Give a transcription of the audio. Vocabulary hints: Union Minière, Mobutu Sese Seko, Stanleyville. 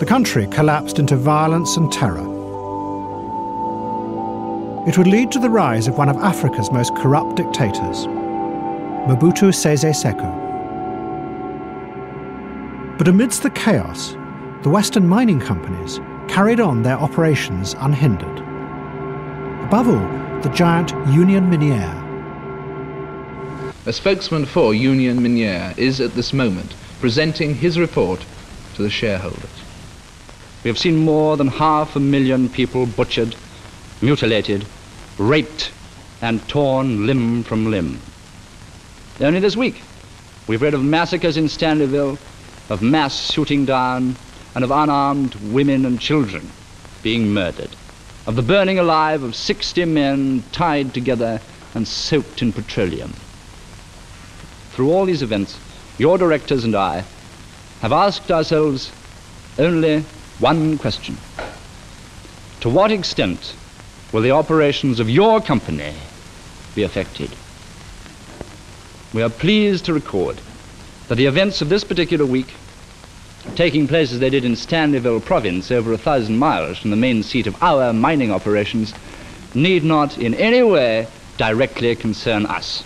The country collapsed into violence and terror. It would lead to the rise of one of Africa's most corrupt dictators, Mobutu Sese Seko. But amidst the chaos, the Western mining companies carried on their operations unhindered. Above all, the giant Union Minière. A spokesman for Union Minière is at this moment presenting his report to the shareholders. We have seen more than 500,000 people butchered, mutilated, raped, and torn limb from limb. Only this week, we've read of massacres in Stanleyville, of mass shooting down, and of unarmed women and children being murdered, of the burning alive of 60 men tied together and soaked in petroleum. Through all these events, your directors and I have asked ourselves only one question. To what extent will the operations of your company be affected? We are pleased to record that the events of this particular week, taking place as they did in Stanleyville province, over 1,000 miles from the main seat of our mining operations, need not in any way directly concern us.